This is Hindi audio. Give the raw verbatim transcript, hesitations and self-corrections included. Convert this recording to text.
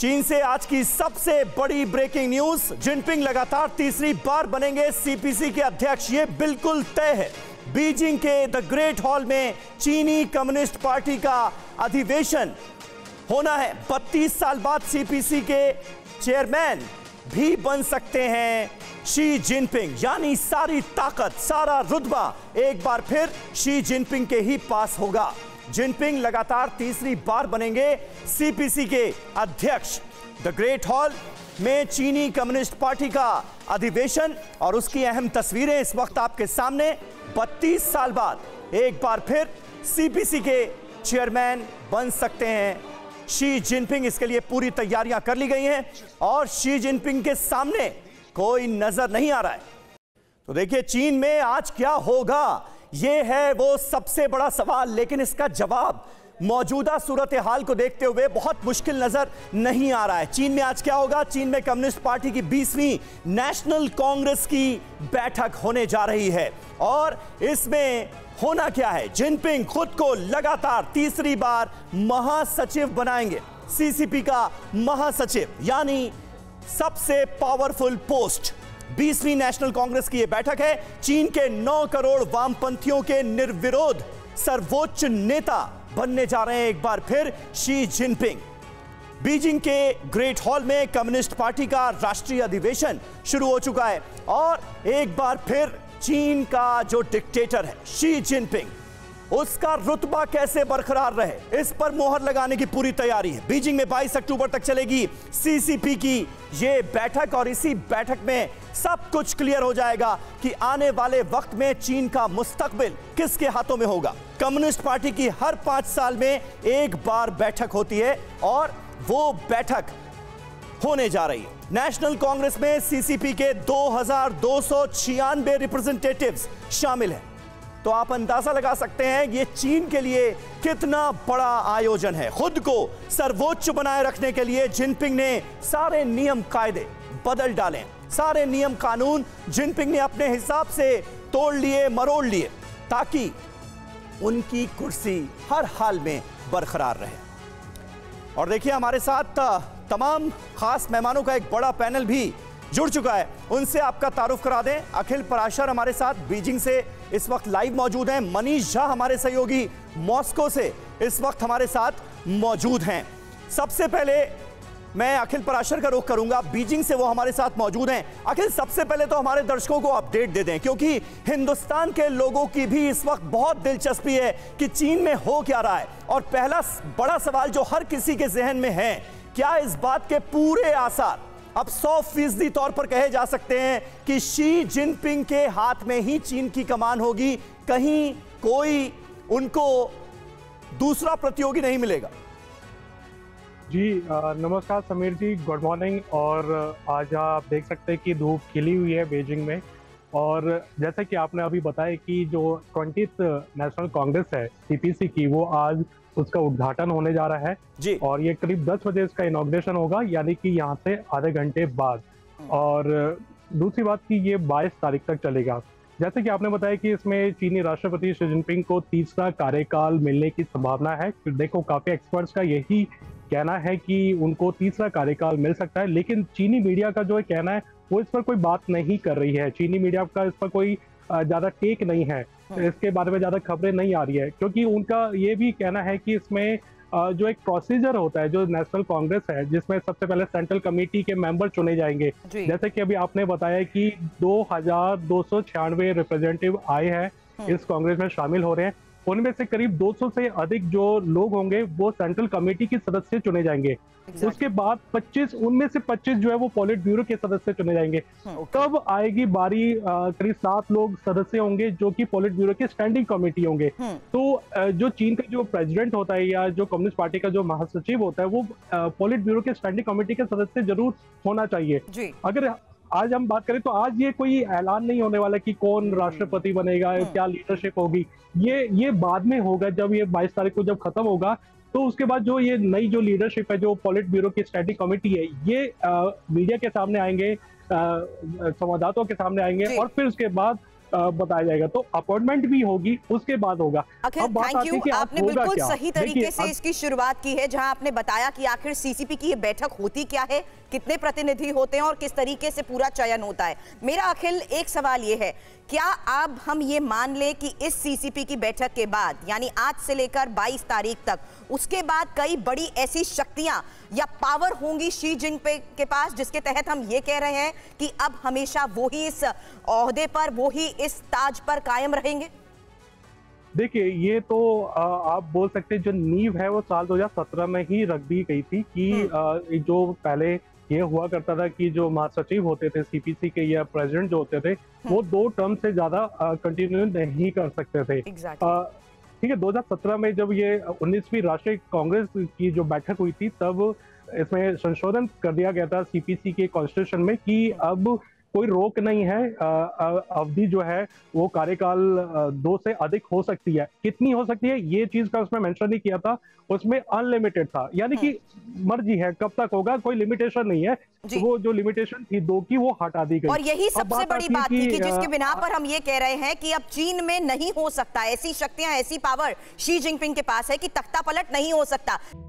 चीन से आज की सबसे बड़ी ब्रेकिंग न्यूज, जिनपिंग लगातार तीसरी बार बनेंगे सी पी सी के अध्यक्ष, ये बिल्कुल तय है। बीजिंग के द ग्रेट हॉल में चीनी कम्युनिस्ट पार्टी का अधिवेशन होना है। बत्तीस साल बाद सी पी सी के चेयरमैन भी बन सकते हैं शी जिनपिंग, यानी सारी ताकत, सारा रुतबा एक बार फिर शी जिनपिंग के ही पास होगा। जिनपिंग लगातार तीसरी बार बनेंगे सी पी सी के अध्यक्ष। द ग्रेट हॉल में चीनी कम्युनिस्ट पार्टी का अधिवेशन और उसकी अहम तस्वीरें इस वक्त आपके सामने। बत्तीस साल बाद एक बार फिर सी पी सी के चेयरमैन बन सकते हैं शी जिनपिंग। इसके लिए पूरी तैयारियां कर ली गई हैं और शी जिनपिंग के सामने कोई नजर नहीं आ रहा है। तो देखिए चीन में आज क्या होगा, ये है वो सबसे बड़ा सवाल, लेकिन इसका जवाब मौजूदा सूरत हाल को देखते हुए बहुत मुश्किल नजर नहीं आ रहा है। चीन में आज क्या होगा? चीन में कम्युनिस्ट पार्टी की बीसवीं नेशनल कांग्रेस की बैठक होने जा रही है और इसमें होना क्या है, जिनपिंग खुद को लगातार तीसरी बार महासचिव बनाएंगे। सी सी पी का महासचिव यानी सबसे पावरफुल पोस्ट। बीसवीं नेशनल कांग्रेस की यह बैठक है। चीन के नौ करोड़ वामपंथियों के निर्विरोध सर्वोच्च नेता बनने जा रहे हैं एक बार फिर शी जिनपिंग। बीजिंग के ग्रेट हॉल में कम्युनिस्ट पार्टी का राष्ट्रीय अधिवेशन शुरू हो चुका है और एक बार फिर चीन का जो डिक्टेटर है शी जिनपिंग, उसका रुतबा कैसे बरकरार रहे, इस पर मोहर लगाने की पूरी तैयारी है। बीजिंग में बाईस अक्टूबर तक चलेगी सी सी पी की ये बैठक और इसी बैठक में सब कुछ क्लियर हो जाएगा कि आने वाले वक्त में चीन का मुस्तकबिल किसके हाथों में होगा। कम्युनिस्ट पार्टी की हर पांच साल में एक बार बैठक होती है और वो बैठक होने जा रही है। नेशनल कांग्रेस में सी सी पी के दो हजार दो सौ छियानवे रिप्रेजेंटेटिव्स शामिल हैं, तो आप अंदाजा लगा सकते हैं ये चीन के लिए कितना बड़ा आयोजन है। खुद को सर्वोच्च बनाए रखने के लिए जिनपिंग ने सारे नियम कायदे बदल डाले, सारे नियम कानून जिनपिंग ने अपने हिसाब से तोड़ लिए, मरोड़ लिए, ताकि उनकी कुर्सी हर हाल में बरकरार रहे। और देखिए हमारे साथ तमाम खास मेहमानों का एक बड़ा पैनल भी जुड़ चुका है, उनसे आपका तारुफ करा दें। अखिल पराशर हमारे साथ बीजिंग से इस वक्त लाइव मौजूद हैं, मनीष झा हमारे सहयोगी मॉस्को से इस वक्त हमारे साथ मौजूद हैं। सबसे पहले मैं अखिल पराशर का रुख करूंगा, बीजिंग से वो हमारे साथ मौजूद हैं। अखिल, सबसे पहले तो हमारे दर्शकों को अपडेट दे दें, क्योंकि हिंदुस्तान के लोगों की भी इस वक्त बहुत दिलचस्पी है कि चीन में हो क्या रहा है। और पहला बड़ा सवाल जो हर किसी के जहन में है, क्या इस बात के पूरे आसार अब सौ फीसदी तौर पर कहे जा सकते हैं कि शी जिनपिंग के हाथ में ही चीन की कमान होगी, कहीं कोई उनको दूसरा प्रतियोगी नहीं मिलेगा? जी नमस्कार समीर जी, गुड मॉर्निंग। और आज आप देख सकते हैं कि धूप खिली हुई है बीजिंग में, और जैसे कि आपने अभी बताया कि जो ट्वेंटीथ नेशनल कांग्रेस है सी पी सी की, वो आज उसका उद्घाटन होने जा रहा है जी। और ये करीब दस बजे इसका इनॉग्रेशन होगा, यानी कि यहाँ से आधे घंटे बाद। और दूसरी बात कि ये बाईस तारीख तक चलेगा। जैसे कि आपने बताया कि इसमें चीनी राष्ट्रपति शी जिनपिंग को तीसरा कार्यकाल मिलने की संभावना है। देखो, काफ़ी एक्सपर्ट्स का यही कहना है कि उनको तीसरा कार्यकाल मिल सकता है, लेकिन चीनी मीडिया का जो कहना है वो इस पर कोई बात नहीं कर रही है। चीनी मीडिया का इस पर कोई ज़्यादा टेक नहीं है, इसके बारे में ज़्यादा खबरें नहीं आ रही है, क्योंकि उनका ये भी कहना है कि इसमें जो एक प्रोसीजर होता है जो नेशनल कांग्रेस है, जिसमें सबसे पहले सेंट्रल कमेटी के मेंबर चुने जाएंगे। जैसे कि अभी आपने बताया कि दो हजार दो सौ छियानवे रिप्रेजेंटेटिव आए हैं इस कांग्रेस में शामिल हो रहे हैं, उनमें से करीब दो सौ से अधिक जो लोग होंगे वो सेंट्रल कमेटी के सदस्य चुने जाएंगे। exactly. उसके बाद पच्चीस उनमें से पच्चीस जो है वो पॉलिट ब्यूरो के सदस्य चुने जाएंगे। okay. कब आएगी बारी? करीब सात लोग सदस्य होंगे जो कि पॉलिट ब्यूरो के स्टैंडिंग कमेटी होंगे। hmm. तो आ, जो चीन का जो प्रेसिडेंट होता है या जो कम्युनिस्ट पार्टी का जो महासचिव होता है वो पॉलिट ब्यूरो के स्टैंडिंग कमेटी के सदस्य जरूर होना चाहिए। अगर आज हम बात करें तो आज ये कोई ऐलान नहीं होने वाला कि कौन राष्ट्रपति बनेगा, क्या लीडरशिप होगी, ये ये बाद में होगा। जब ये बाईस तारीख को जब खत्म होगा तो उसके बाद जो ये नई जो लीडरशिप है, जो पॉलिट ब्यूरो की स्टैंडिंग कमेटी है, ये मीडिया के सामने आएंगे, संवाददाताओं के सामने आएंगे और फिर उसके बाद बताया जाएगा, तो अपॉइंटमेंट भी होगी, उसके बाद होगा। अब बात आती है कि आपने बिल्कुल सही तरीके से इसकी शुरुआत की है, जहां आपने बताया कि आखिर सीसीपी की ये बैठक होती क्या है, कितने प्रतिनिधि होते हैं और किस तरीके से पूरा चयन होता है। मेरा अखिल एक सवाल ये है, क्या अब हम ये मान लें कि इस सीसीपी की बैठक के बाद, यानी आज से लेकर बाईस तारीख तक, उसके बाद कई बड़ी ऐसी शक्तियां या पावर होंगी शी जिनपिंग के पास, जिसके तहत हम ये कह रहे हैं कि अब हमेशा वो ही इस ओहदे पर, वो ही इस ताज पर कायम रहेंगे? देखिए, ये तो आप बोल सकते हैं जो नींव है वो साल दो हज़ार सत्रह में ही रख दी गई थी कि जो पहले ये हुआ करता था कि जो महासचिव होते थे सीपीसी के या प्रेसिडेंट जो होते थे वो दो टर्म से ज्यादा कंटिन्यू नहीं कर सकते थे। ठीक है, दो हज़ार सत्रह में जब ये उन्नीसवीं राष्ट्रीय कांग्रेस की जो बैठक हुई थी तब इसमें संशोधन कर दिया गया था सीपीसी के कॉन्स्टिट्यूशन में कि अब कोई रोक नहीं है, अवधि जो है वो कार्यकाल दो से अधिक हो सकती है। कितनी हो सकती है ये चीज का उसमें मेंशन नहीं किया था, उसमें अनलिमिटेड था, यानी कि मर्जी है कब तक होगा, कोई लिमिटेशन नहीं है। वो जो लिमिटेशन थी दो की वो हटा दी गई और यही सबसे बड़ी बात थी कि जिसके बिना पर हम ये कह रहे हैं कि अब चीन में नहीं हो सकता, ऐसी शक्तियां ऐसी पावर शी जिनपिंग के पास है कि तख्ता पलट नहीं हो सकता।